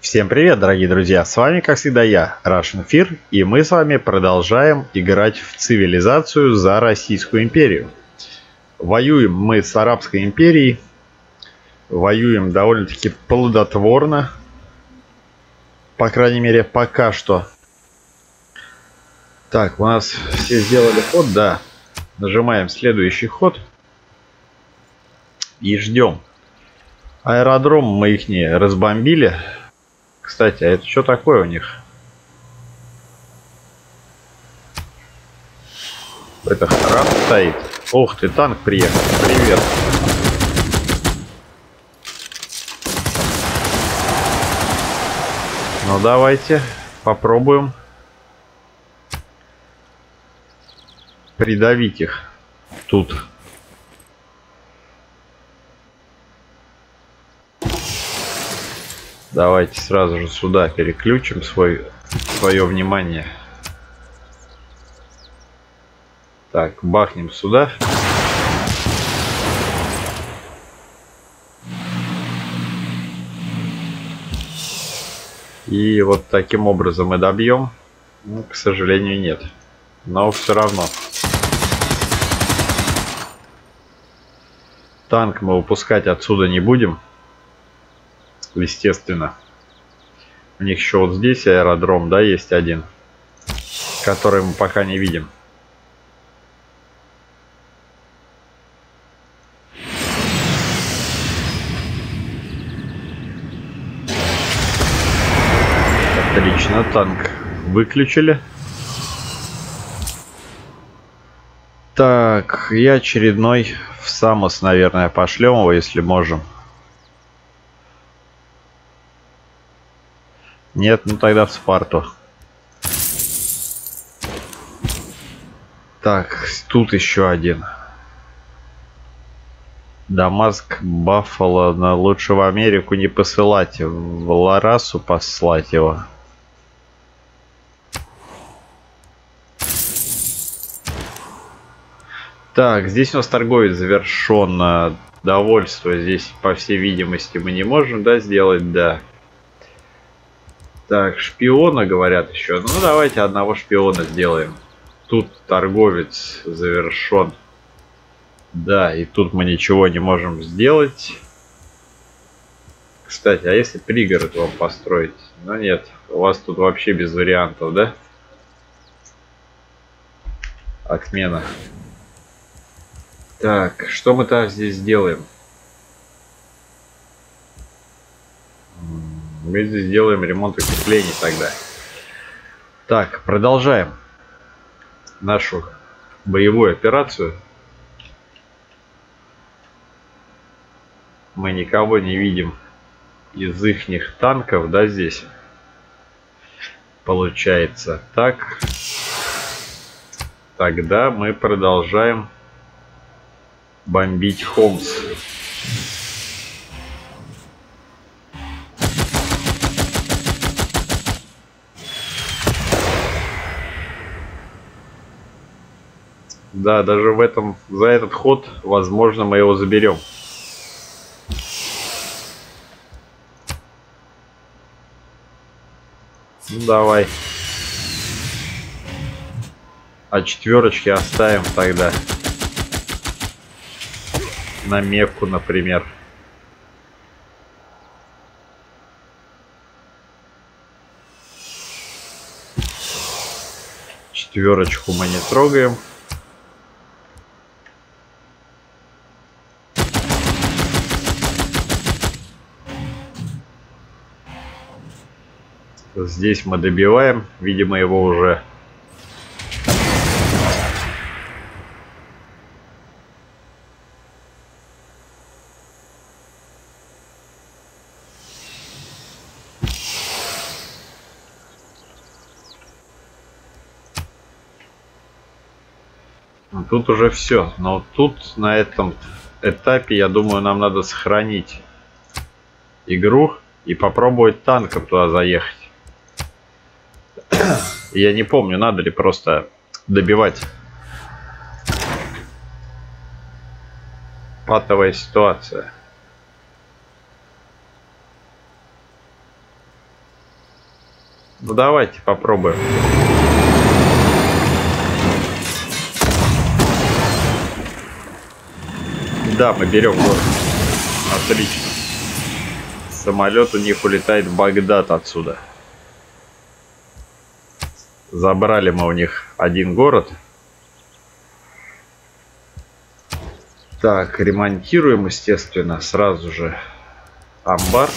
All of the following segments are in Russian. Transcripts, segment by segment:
Всем привет, дорогие друзья, с вами как всегда я, Russian Fear, и мы с вами продолжаем играть в цивилизацию за Российскую империю. Воюем мы с Арабской империей, воюем довольно-таки плодотворно, по крайней мере пока что. Так, у нас все сделали ход, да, нажимаем следующий ход и ждем. Аэродром мы их не разбомбили. Кстати, а это что такое у них? Это храм стоит. Ох ты, танк приехал. Привет. Ну давайте попробуем придавить их тут. Давайте сразу же сюда переключим свое внимание. Так, бахнем сюда. И вот таким образом мы добьем. Ну, к сожалению, нет. Но все равно. Танк мы выпускать отсюда не будем. Естественно. У них еще вот здесь аэродром, да, есть один, который мы пока не видим. Отлично, танк выключили. Так, и очередной в Самос, наверное, пошлем его, если можем. Нет, ну тогда в Спарту. Так, тут еще один. Дамаск, Баффала, но лучше в Америку не посылать. В Ларасу послать его. Так, здесь у нас торговец завершен. Довольство здесь, по всей видимости, мы не можем, да, сделать, да. Так, шпиона, говорят, еще. Ну, давайте одного шпиона сделаем. Тут торговец завершен. Да, и тут мы ничего не можем сделать. Кстати, а если пригород вам построить? Ну, нет, у вас тут вообще без вариантов, да? Отмена. Так, что мы там здесь делаем? Мы здесь делаем ремонт укреплений тогда. Так, продолжаем нашу боевую операцию. Мы никого не видим из ихних танков, да, здесь. Получается так. Тогда мы продолжаем бомбить Холмс. Да, даже за этот ход, возможно, мы его заберем. Ну, давай. А четверочки оставим тогда. На Мекку, например. Четверочку мы не трогаем. Здесь мы добиваем, видимо, его уже. Тут уже все, но тут на этом этапе, я думаю, нам надо сохранить игру и попробовать танком туда заехать. Я не помню, надо ли просто добивать. Патовая ситуация. Ну давайте попробуем. Да, мы берем город. Отлично. Самолет у них улетает в Багдад отсюда. Забрали мы у них один город. Так, ремонтируем, естественно, сразу же амбар.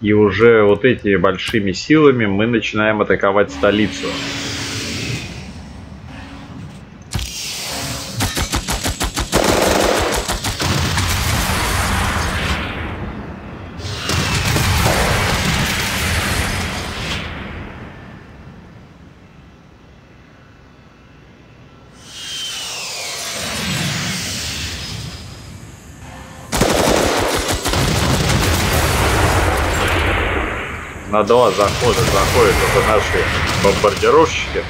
И уже вот этими большими силами мы начинаем атаковать столицу. На два захода заходят это наши бомбардировщики.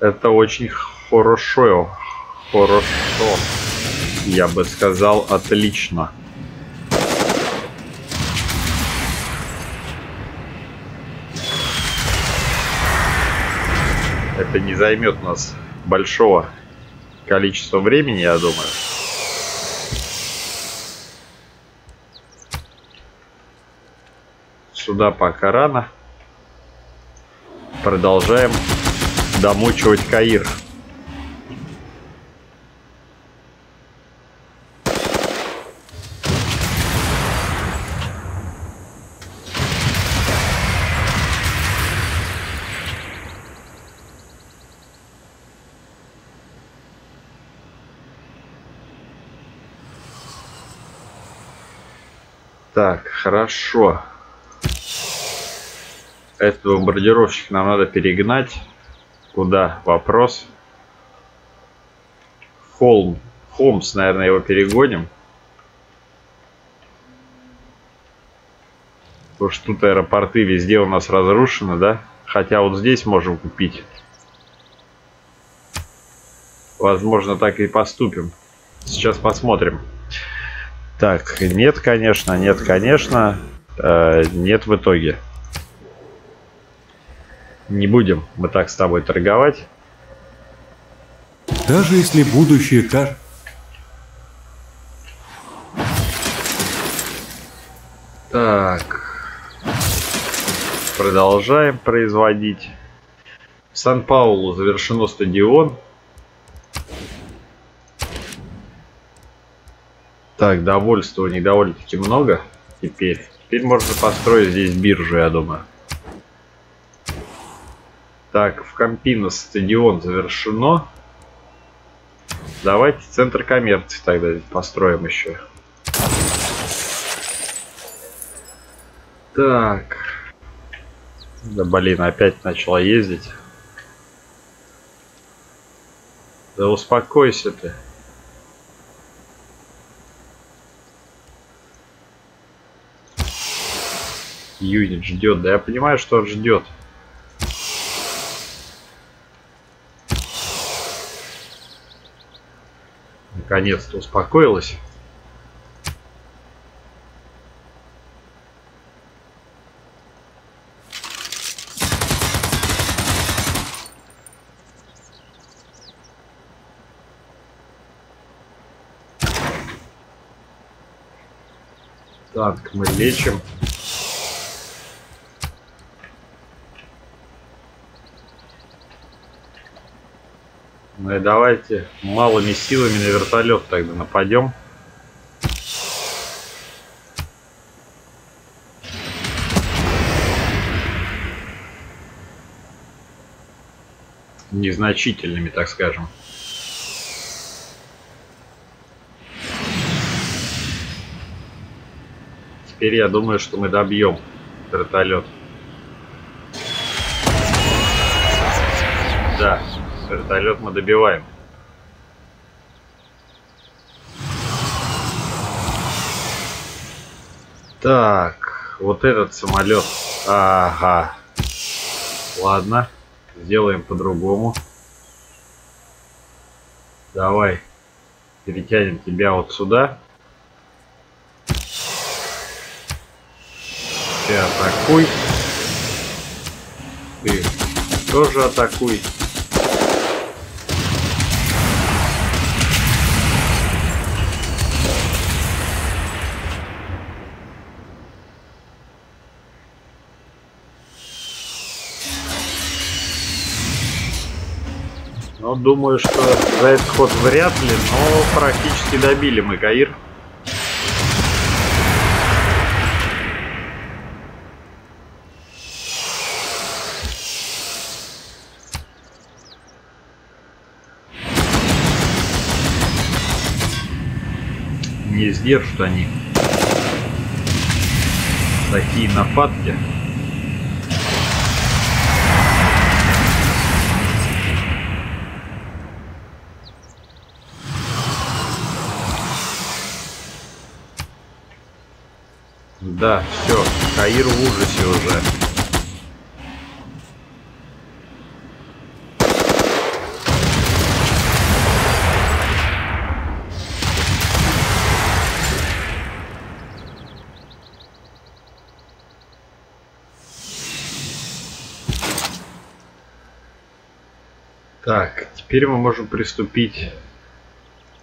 Это очень хорошо. Хорошо. Я бы сказал, отлично. Это не займет нас большого количества времени, я думаю. Сюда пока рано. Продолжаем домучивать Каир. Так, хорошо. Этого бомбардировщика нам надо перегнать. Куда? Вопрос. Холмс, наверное, его перегоним. Потому что тут аэропорты везде у нас разрушены, да? Хотя вот здесь можем купить. Возможно, так и поступим. Сейчас посмотрим. Так, нет, конечно, нет, конечно. Нет в итоге. Не будем мы так с тобой торговать. Даже если будущее кажется... Так. Продолжаем производить. В Сан-Паулу завершено стадион. Так, довольствований довольно-таки много. Теперь можно построить здесь биржу, я думаю. Так, в Компино стадион завершено. Давайте центр коммерции тогда построим еще. Так. Да блин, опять начала ездить. Да успокойся ты. Юнит ждет. Да я понимаю, что он ждет. Наконец-то успокоилась. Танк мы лечим. Ну и давайте малыми силами на вертолет тогда нападем. Незначительными, так скажем. Теперь я думаю, что мы добьем вертолет. Да. Вертолет мы добиваем. Так, вот этот самолет. Ага. Ладно, сделаем по-другому. Давай перетянем тебя вот сюда. Ты атакуй. Ты тоже атакуй. Ну, думаю, что за этот ход вряд ли, но практически добили мы Каир. Не сдержат они такие нападки. Да, все, Каир в ужасе уже. Так, теперь мы можем приступить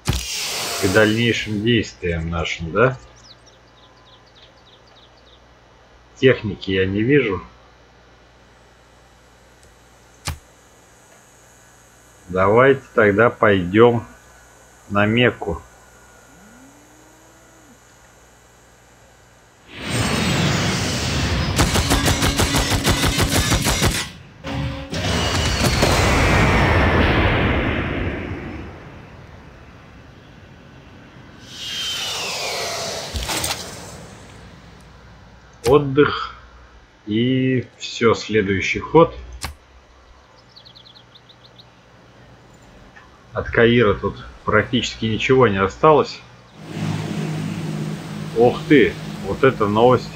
к дальнейшим действиям нашим, да? Техники я не вижу. Давайте тогда пойдем на Мекку. Отдых и все, следующий ход. От Каира тут практически ничего не осталось. Ох ты, вот это новость.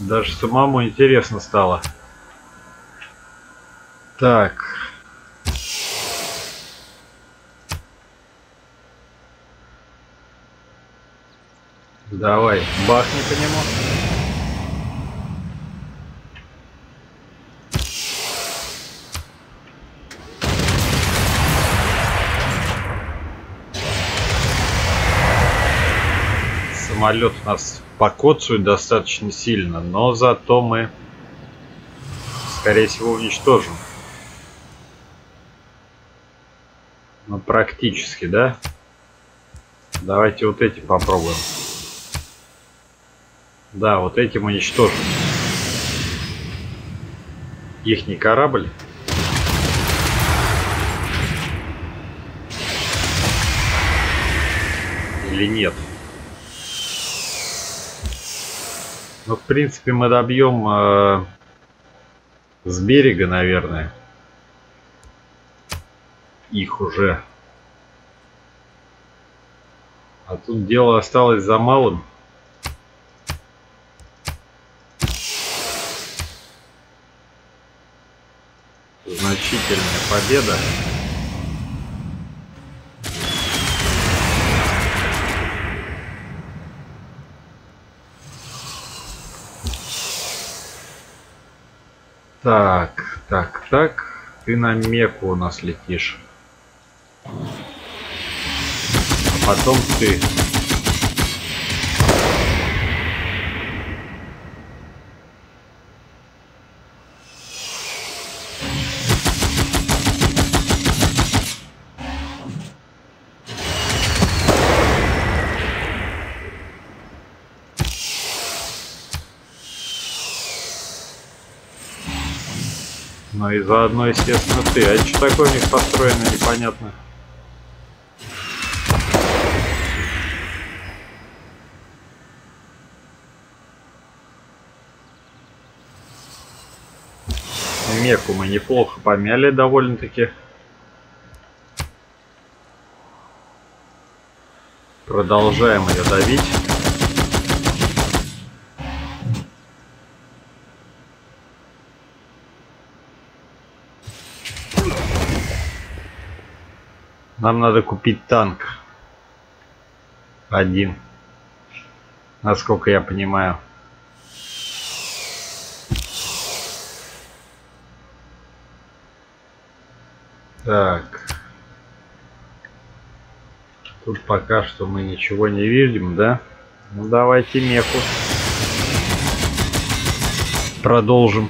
Даже самому интересно стало. Так. Давай, бахни по нему. Самолет нас покоцует достаточно сильно, но зато мы, скорее всего, уничтожим. Ну, практически, да? Давайте вот эти попробуем. Да, вот этим уничтожим. Их не корабль. Или нет? Ну, в принципе, мы добьем с берега, наверное. Их уже. А тут дело осталось за малым. Значительная победа. Так, так, так. Ты на Мекку у нас летишь. Потом ты. Но и заодно, естественно, ты. А что такое у них построено, непонятно. Мекку мы неплохо помяли довольно-таки. Продолжаем ее давить. Нам надо купить танк. Один. Насколько я понимаю. Так. Тут пока что мы ничего не видим, да? Ну давайте меку. Продолжим.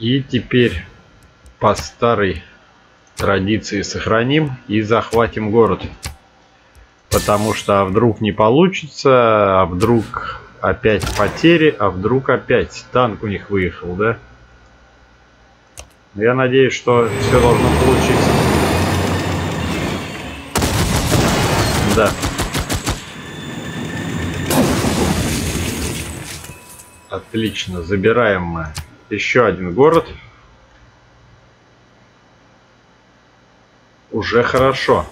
И теперь по старой традиции сохраним и захватим город. Потому что а вдруг не получится, а вдруг опять потери, а вдруг опять танк у них выехал, да? Я надеюсь, что все должно получиться. Да. Отлично, забираем мы еще один город. Уже хорошо.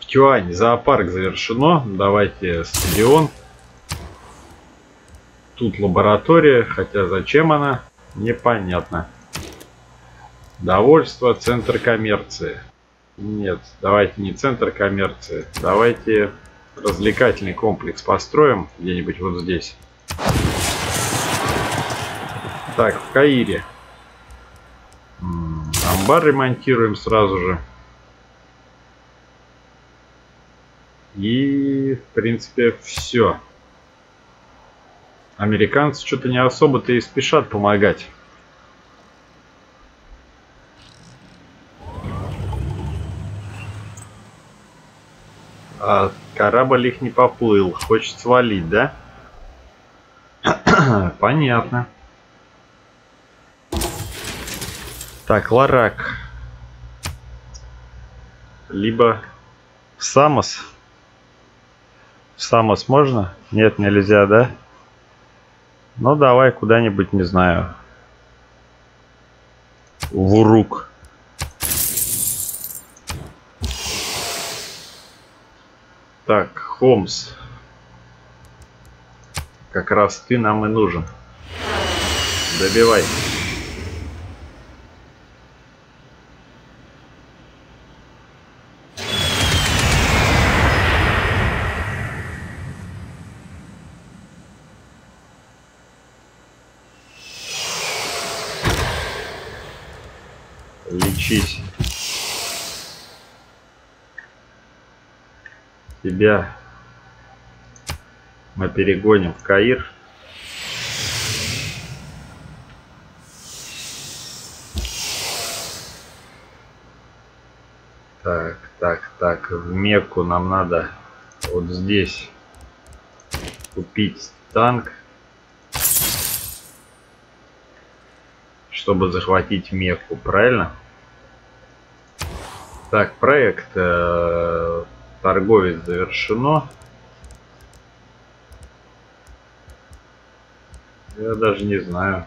В Тюань зоопарк завершено. Давайте стадион. Тут лаборатория, хотя зачем она, непонятно. Довольство, центр коммерции. Нет, давайте не центр коммерции. Давайте развлекательный комплекс построим где-нибудь вот здесь. Так, в Каире. Амбар ремонтируем сразу же. И, в принципе, все. Американцы что-то не особо-то и спешат помогать. А корабль их не поплыл. Хочет свалить, да? Понятно. Так, Ларак. Либо в Самос. В Самос можно? Нет, нельзя, да? Ну, давай куда-нибудь, не знаю. В Урук. Так, Холмс. Как раз ты нам и нужен. Добивай. Лечись. Тебя мы перегоним в Каир. Так, так, так. В Мекку нам надо вот здесь купить танк, чтобы захватить Мекку, правильно? Так, проект торговец завершено. Я даже не знаю.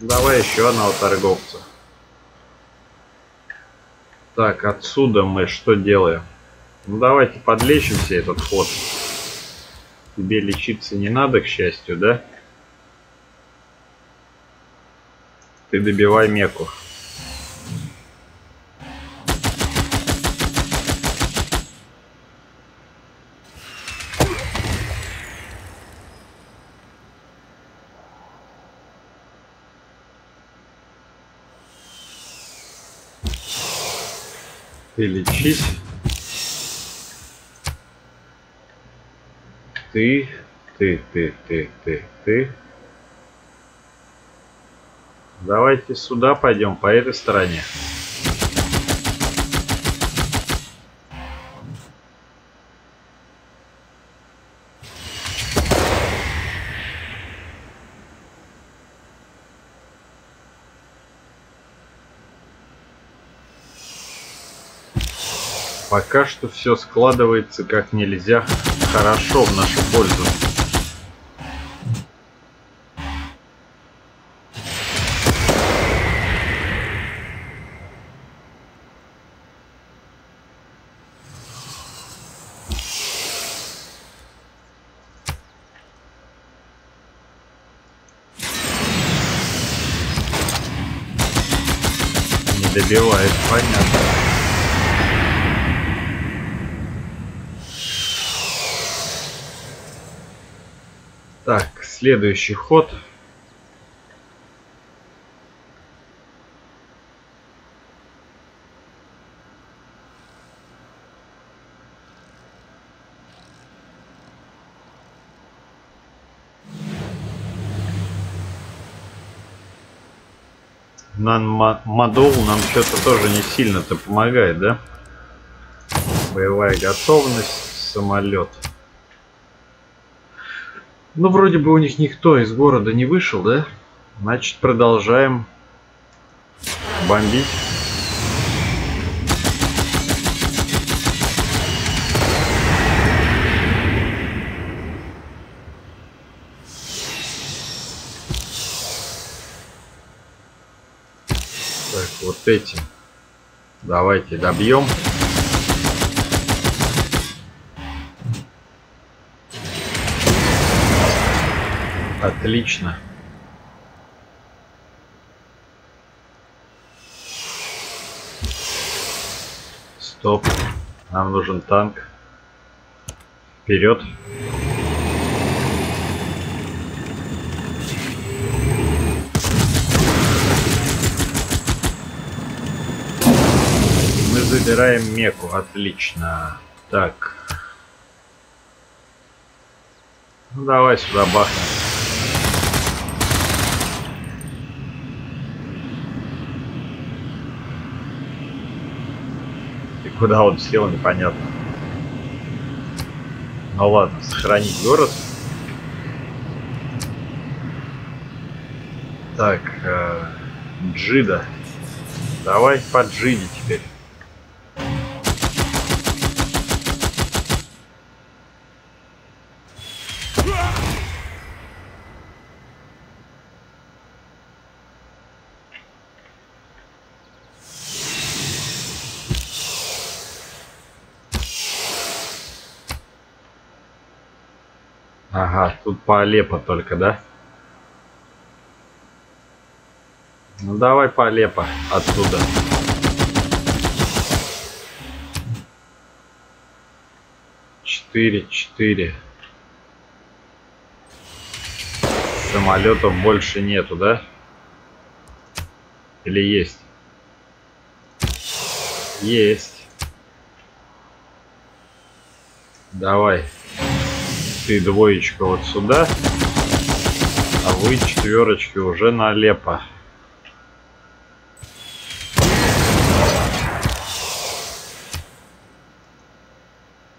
Давай еще одного торговца. Так, отсюда мы что делаем? Ну, давайте подлечимся этот ход. Тебе лечиться не надо, к счастью, да? Ты добивай Мекку. Ты лечись. Ты. Давайте сюда пойдем, по этой стороне. Пока что все складывается как нельзя хорошо в нашу пользу. добивает, понятно. Так, следующий ход. Нан-Мадол нам что-то тоже не сильно-то помогает, да? Боевая готовность, самолет. Ну, вроде бы у них никто из города не вышел, да? Значит, продолжаем бомбить. Вот эти давайте добьем. Отлично. Стоп. Нам нужен танк. Вперед. Забираем Мекку, отлично. Так. Ну, давай сюда бахнем. И куда он сел, непонятно. Ну ладно, сохранить город. Так, Джида. Давай по Джиде теперь. Ага, тут по Алеппо только, да? Ну давай по Алеппо отсюда. Четыре. Самолетов больше нету, да? Или есть? Есть. Давай. Ты двоечка вот сюда, а вы четверочки уже на Алеппо.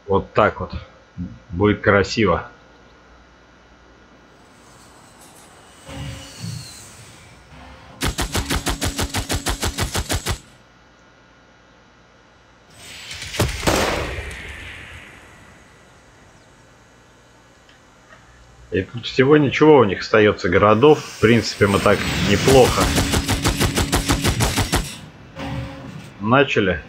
Вот так вот. Будет красиво. И тут всего ничего у них остается городов. В принципе, мы так неплохо начали.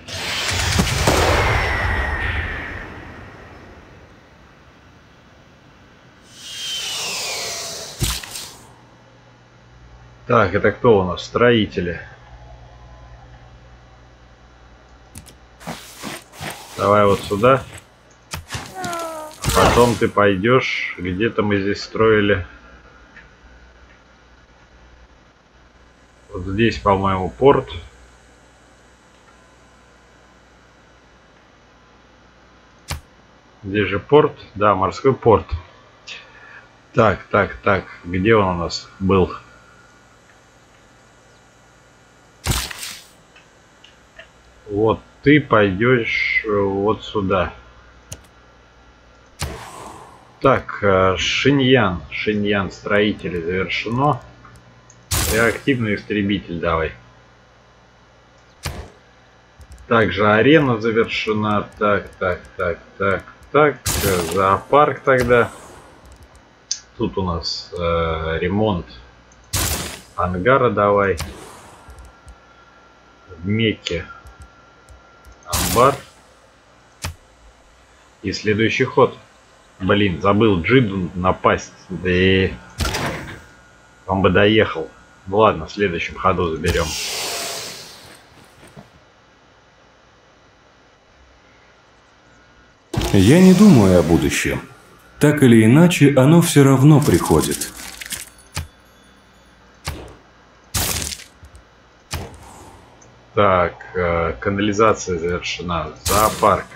Так, это кто у нас? Строители. Давай вот сюда. Потом ты пойдешь, где-то мы здесь строили. Вот здесь, по-моему, порт. Здесь же порт, да, морской порт. Так, где он у нас был? Вот ты пойдешь вот сюда. Так, Шиньян. Шиньян, строители, завершено. Реактивный истребитель, давай. Также арена завершена. Так. Зоопарк тогда. Тут у нас ремонт ангара, давай. В Мекке амбар. И следующий ход. Блин, забыл Джиду напасть. Да и он бы доехал. Ну ладно, в следующем ходу заберем. Я не думаю о будущем. Так или иначе, оно все равно приходит. Так, канализация завершена. Зоопарк.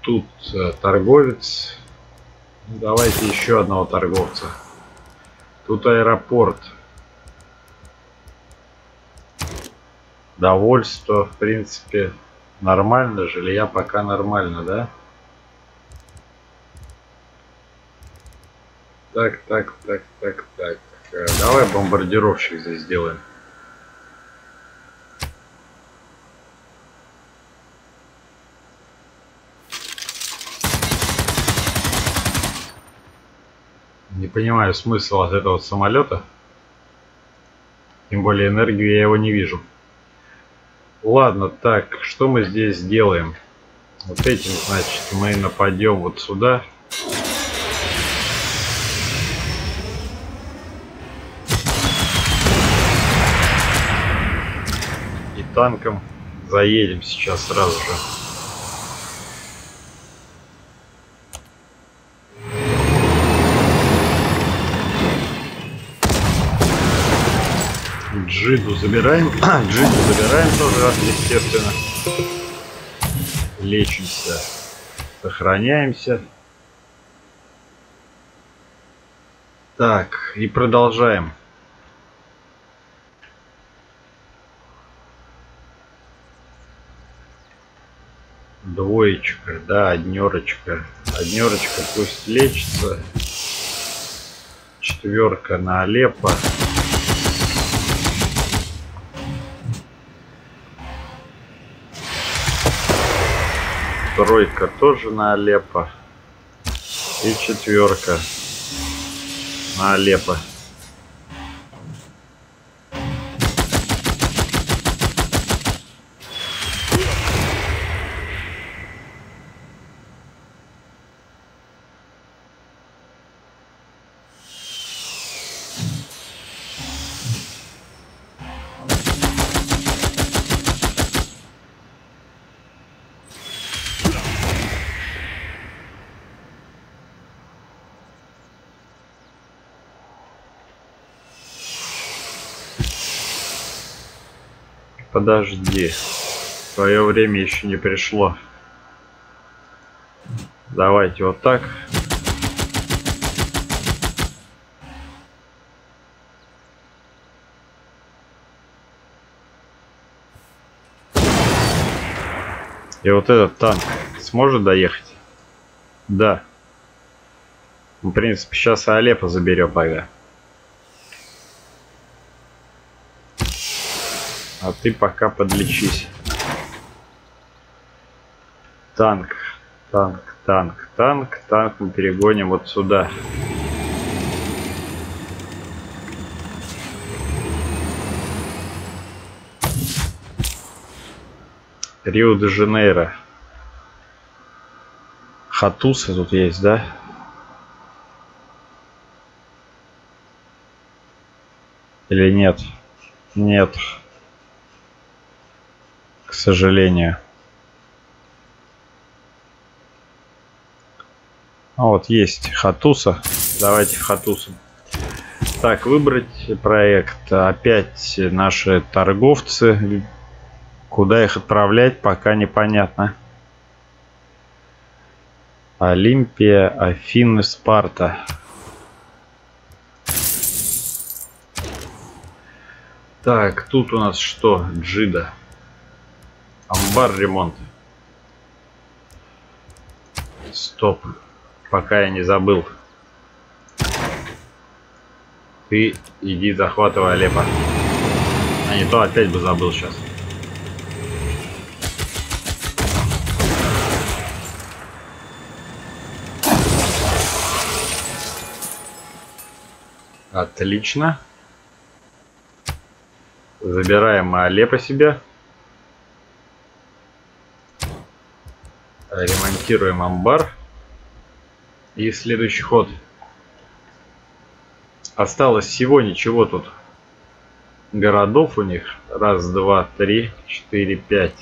Тут торговец. Давайте еще одного торговца. Тут аэропорт. Довольство, в принципе, нормально. Жилья пока нормально, да? Так. Давай бомбардировщик здесь сделаем. Не понимаю смысл от этого самолета. Тем более энергию я его не вижу. Ладно, так, что мы здесь делаем? Вот этим, значит, мы нападем вот сюда. И танком заедем сейчас сразу же. Джиду забираем. Джиду забираем тоже, естественно. Лечимся. Сохраняемся. Так, и продолжаем. Двоечка, да, однерочка. Однерочка пусть лечится. Четверка на Алеппо. Тройка тоже на Алеппо. И четверка на Алеппо. Подожди, твое время еще не пришло. Давайте вот так. И вот этот танк сможет доехать? Да. В принципе, сейчас Алеппо заберем пока. А ты пока подлечись. Танк мы перегоним вот сюда. Рио-де-Жанейро. Хатуса тут есть, да? Или нет? Нет. К сожалению. Вот есть Хатуса. Давайте Хатусу. Так, выбрать проект. Опять наши торговцы. Куда их отправлять, пока непонятно. Олимпия, Афины, Спарта. Так, тут у нас что? Джида. Амбар ремонт. Стоп. Пока я не забыл. Ты иди захватывай Алеппо. А не то опять бы забыл сейчас. Отлично. Забираем Алеппо себе. Ремонтируем амбар. И следующий ход. Осталось всего ничего тут. Городов у них. Раз, два, три, четыре, пять.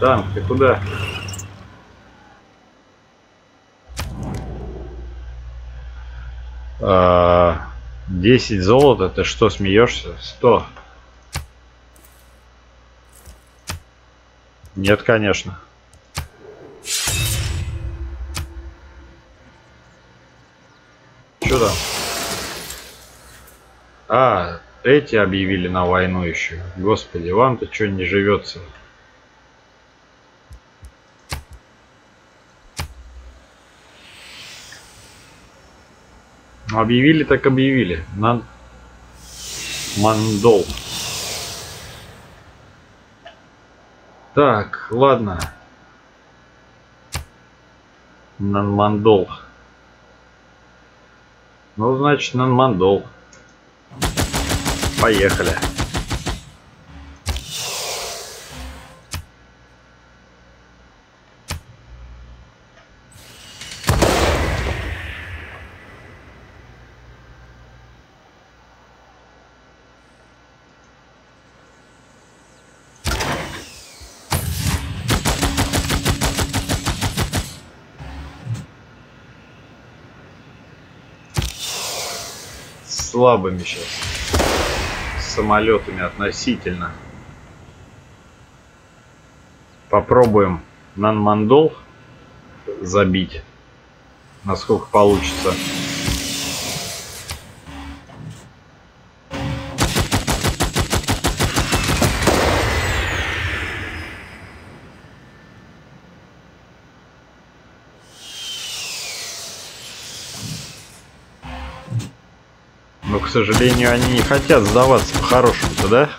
Танк, ты куда? А, 10 золота, ты что, смеешься? 100. Нет, конечно. Что там? А, эти объявили на войну еще. Господи, вам-то что не живется? Объявили, так объявили. Нан-Мадол. Так, ладно. Нан-Мадол. Ну, значит, Нан-Мадол. Поехали. Слабыми сейчас самолетами относительно. Попробуем Нан-Мадол забить, насколько получится. К сожалению, они не хотят сдаваться по-хорошему-то, да?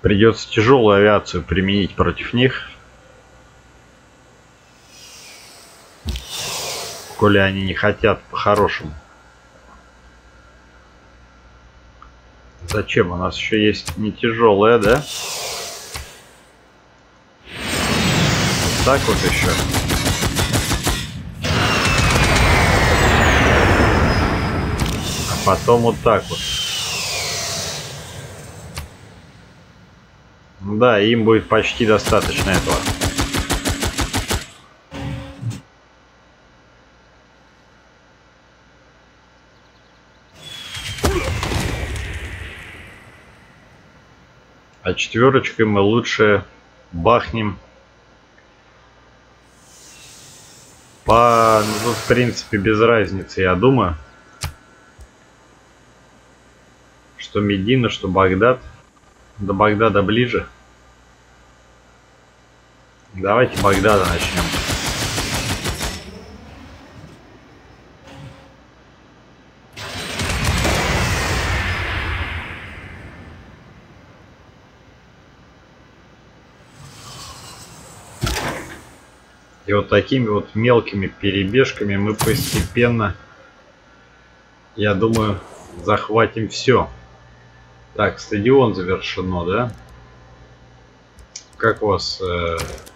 Придется тяжелую авиацию применить против них. Коли они не хотят по-хорошему. Зачем? У нас еще есть не тяжелая, да? Вот так вот еще. Потом вот так вот. Да, им будет почти достаточно этого. А четверочкой мы лучше бахнем. По, ну, в принципе, без разницы, я думаю. Что Медина, что Багдад. До Багдада ближе. Давайте Багдада начнем. И вот такими вот мелкими перебежками мы постепенно, я думаю, захватим все. Так, стадион завершено, да? Как у вас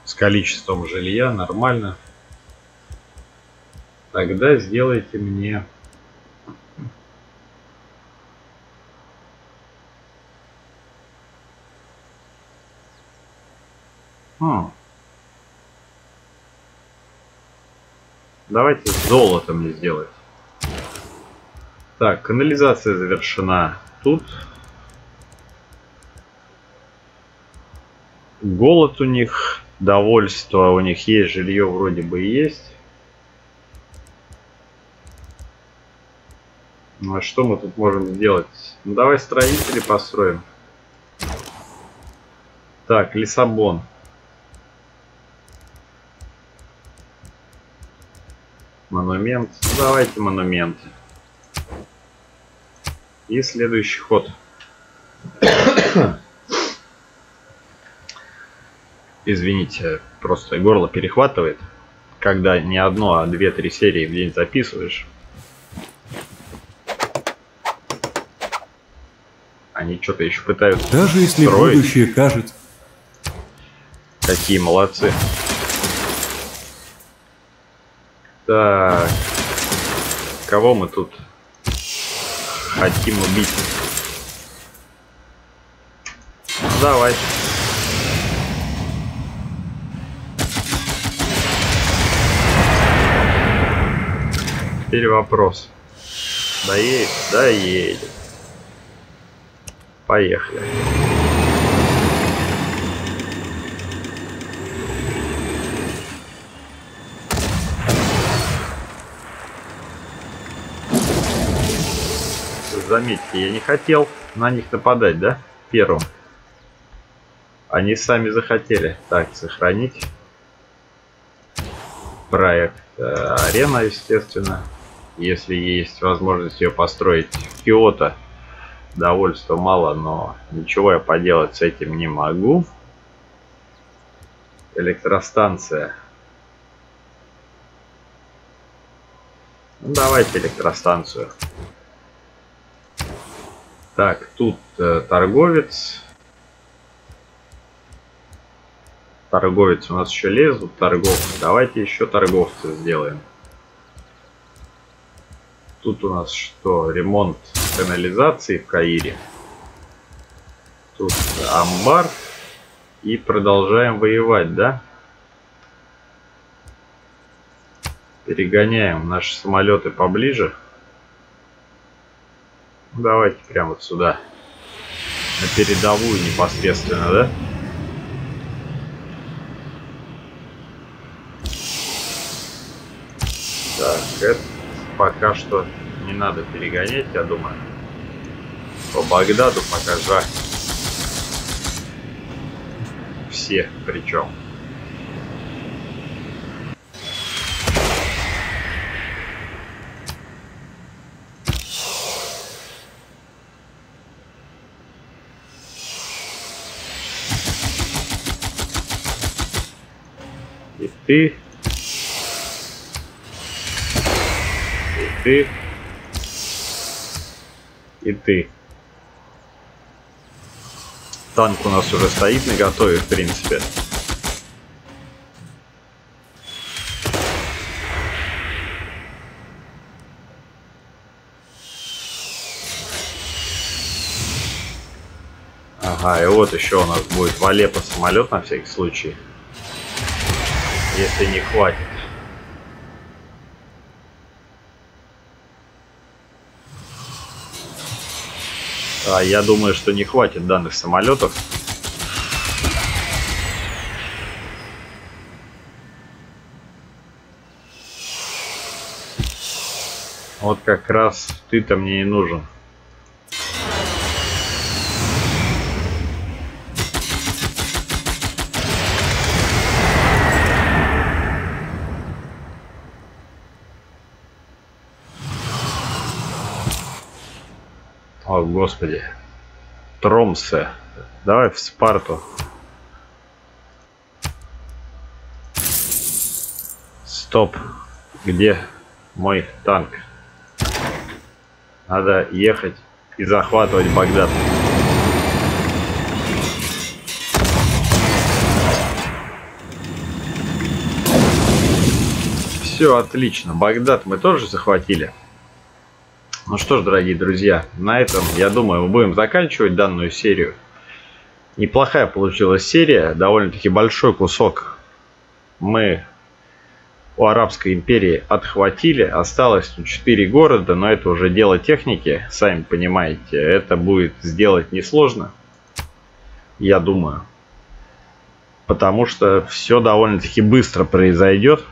с количеством жилья? Нормально? Тогда сделайте мне... Давайте золото мне сделать. Так, канализация завершена тут. Голод у них, довольство у них есть, жилье вроде бы и есть. Ну а что мы тут можем сделать? Ну, давай строители построим. Так, Лиссабон. Монумент. Ну, давайте монументы. И следующий ход. Извините, просто горло перехватывает, когда не одно, а 2-3 серии в день записываешь. Они что-то еще пытаются строить. Даже если будущее кажется. Какие молодцы. Так. Кого мы тут хотим убить? давай. Теперь вопрос. Доедет? Доедет. Поехали. Заметьте, я не хотел на них нападать, да? Первым. Они сами захотели. Так, сохранить. Проект. Арена, естественно. Если есть возможность ее построить в Киото. Довольства мало, но ничего я поделать с этим не могу. Электростанция. Ну, давайте электростанцию. Так, тут торговец. Торговец у нас еще лезут. Торговцы. Давайте еще торговцы сделаем. Тут у нас что? Ремонт канализации в Каире. Тут амбар. И продолжаем воевать, да? Перегоняем наши самолеты поближе. Давайте прямо вот сюда. На передовую непосредственно, да? Так, это пока что не надо перегонять, я думаю. По Багдаду пока жах. Все причем. И ты. Танк у нас уже стоит наготове, в принципе. Ага, и вот еще у нас будет в Алеппо самолет на всякий случай. Если не хватит. А я думаю, что не хватит данных самолетов. Вот как раз ты-то мне и нужен. О, господи. Тромсе. Давай в Спарту. Стоп. Где мой танк? Надо ехать и захватывать Багдад. Все, отлично. Багдад мы тоже захватили. Ну что ж, дорогие друзья, на этом, я думаю, мы будем заканчивать данную серию. Неплохая получилась серия, довольно-таки большой кусок мы у Арабской империи отхватили. Осталось 4 города, но это уже дело техники, сами понимаете, это будет сделать несложно, я думаю. Потому что все довольно-таки быстро произойдет.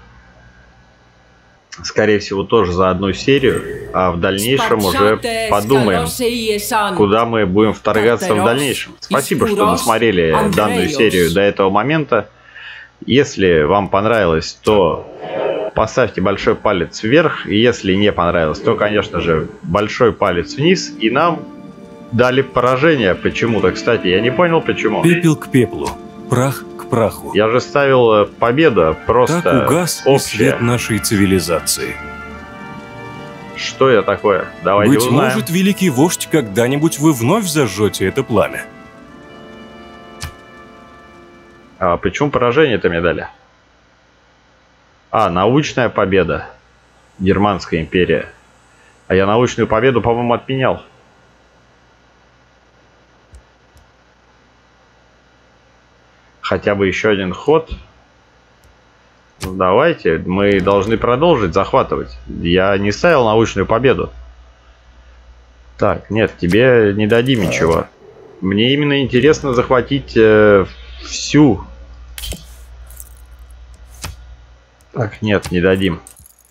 Скорее всего, тоже за одну серию, а в дальнейшем уже подумаем, куда мы будем вторгаться в дальнейшем. Спасибо, что досмотрели данную серию до этого момента. Если вам понравилось, то поставьте большой палец вверх. Если не понравилось, то, конечно же, большой палец вниз. И нам дали поражение почему-то, кстати, я не понял почему. Пепел к пеплу, прах к праху. Я же ставил победу, просто так угас и свет нашей цивилизации. Что я такое? Давайте узнаем. Быть может, великий вождь, когда-нибудь вы вновь зажжете это пламя. А почему поражение-то мне дали? А, научная победа. Германская империя. А я научную победу, по-моему, отменял. хотя бы еще один ход. Ну, давайте, мы должны продолжить захватывать. Я не ставил научную победу. Так, нет, тебе не дадим ничего. Мне именно интересно захватить всю. Так, нет, не дадим.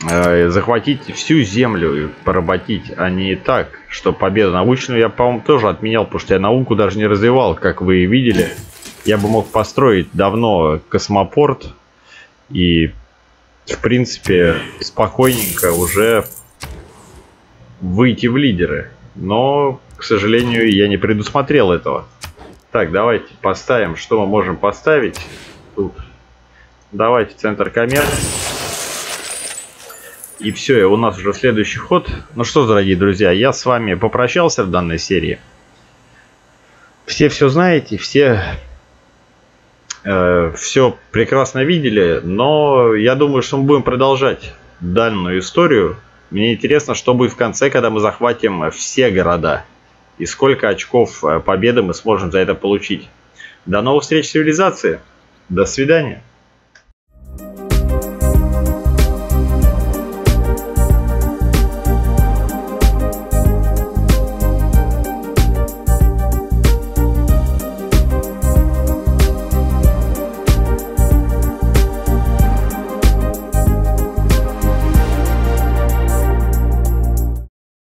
Захватить всю землю и поработить, а не так, что победу научную я, по-моему, тоже отменял, потому что я науку даже не развивал, как вы видели. Я бы мог построить давно космопорт и, в принципе, спокойненько уже выйти в лидеры. Но, к сожалению, я не предусмотрел этого. Так, давайте поставим, что мы можем поставить тут. Давайте центр коммерции. И все, у нас уже следующий ход. Ну что, дорогие друзья, я с вами попрощался в данной серии. Все знаете, все прекрасно видели, но я думаю, что мы будем продолжать данную историю. Мне интересно, что будет в конце, когда мы захватим все города. И сколько очков победы мы сможем за это получить. До новых встреч в цивилизации. До свидания.